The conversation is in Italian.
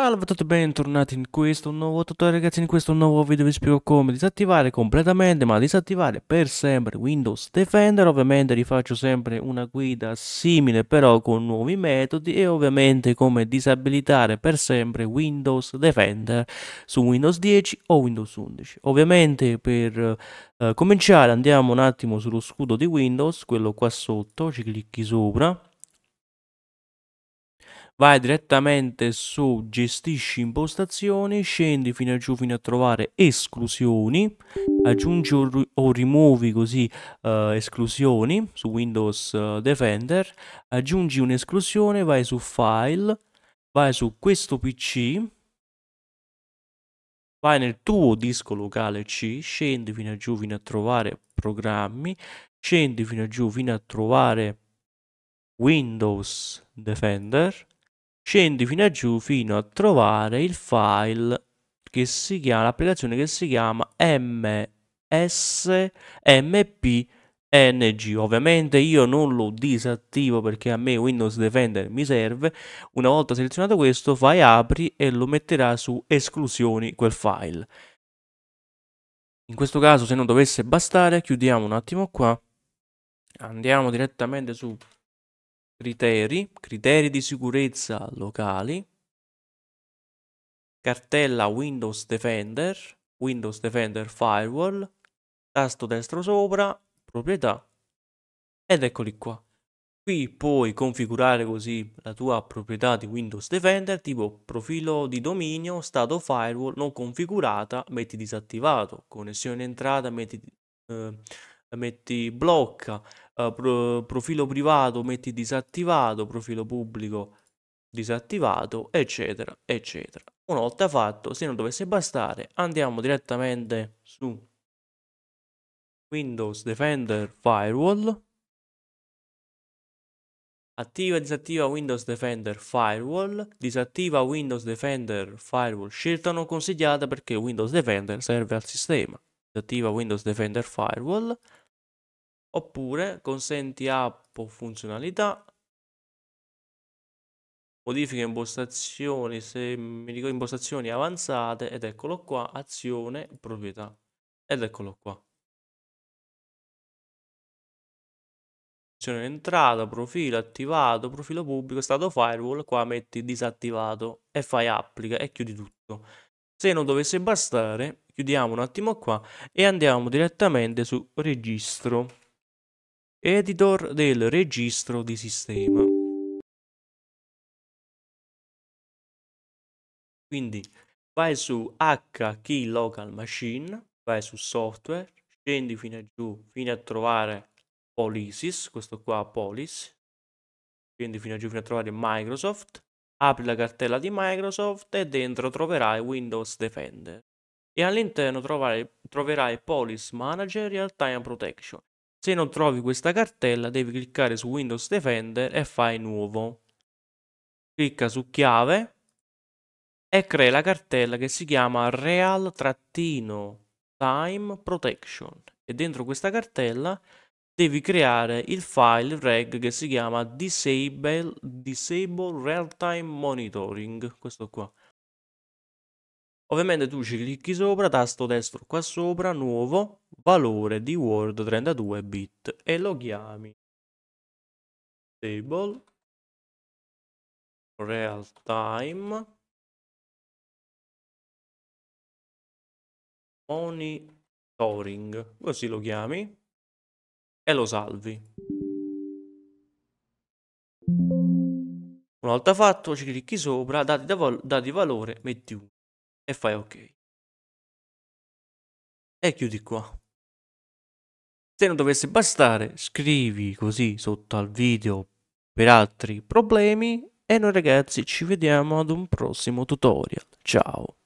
Salve a tutti, bentornati in questo nuovo tutorial. Ragazzi, in questo nuovo video vi spiego come disattivare completamente, ma disattivare per sempre, Windows Defender. Ovviamente rifaccio sempre una guida simile però con nuovi metodi, e ovviamente come disabilitare per sempre Windows Defender su Windows 10 o Windows 11. Ovviamente per cominciare andiamo un attimo sullo scudo di Windows, quello qua sotto, ci clicchi sopra. Vai direttamente su gestisci impostazioni, scendi fino a giù fino a trovare esclusioni, aggiungi o rimuovi così esclusioni su Windows Defender, aggiungi un'esclusione, vai su file, vai su questo PC, vai nel tuo disco locale C, scendi fino a giù fino a trovare programmi, scendi fino a giù fino a trovare Windows Defender, scendi fino a giù fino a trovare il file che si chiama, l'applicazione che si chiama MSMPNG. Ovviamente io non lo disattivo perché a me Windows Defender mi serve. Una volta selezionato questo, fai apri e lo metterà su esclusioni quel file. In questo caso, se non dovesse bastare, chiudiamo un attimo qua, andiamo direttamente su Criteri di sicurezza locali, cartella Windows Defender Firewall, tasto destro sopra, proprietà, ed eccoli qua. Qui puoi configurare così la tua proprietà di Windows Defender, tipo profilo di dominio, stato firewall non configurata, metti disattivato, connessione entrata, metti blocca, profilo privato metti disattivato, profilo pubblico disattivato, eccetera eccetera. Una volta fatto, se non dovesse bastare, andiamo direttamente su Windows Defender Firewall, attiva e disattiva Windows Defender Firewall, disattiva Windows Defender Firewall, scelta non consigliata perché Windows Defender serve al sistema, disattiva Windows Defender Firewall. Oppure consenti app o funzionalità, modifica impostazioni, se mi dico impostazioni avanzate, ed eccolo qua, azione, proprietà, ed eccolo qua. Azione entrata, profilo attivato, profilo pubblico, stato firewall, qua metti disattivato e fai applica e chiudi tutto. Se non dovesse bastare, chiudiamo un attimo qua e andiamo direttamente su registro. Editor del registro di sistema. Quindi vai su HKEY_LOCAL_MACHINE, vai su software, scendi fino a giù fino a trovare policies, questo qua policy, scendi fino a giù fino a trovare Microsoft, apri la cartella di Microsoft e dentro troverai Windows Defender e all'interno troverai Policy Manager Real Time Protection. Se non trovi questa cartella devi cliccare su Windows Defender e fai nuovo. Clicca su chiave e crea la cartella che si chiama Real-Time Protection e dentro questa cartella devi creare il file reg che si chiama Disable Real-Time Monitoring, questo qua. Ovviamente tu ci clicchi sopra, tasto destro qua sopra, nuovo, valore di Word 32 bit e lo chiami Disable Real-Time Monitoring, così lo chiami e lo salvi. Una volta fatto ci clicchi sopra, dati valore, metti 1. E fai ok e chiudi qua. Se non dovesse bastare, scrivi così sotto al video per altri problemi e noi ragazzi ci vediamo ad un prossimo tutorial. Ciao.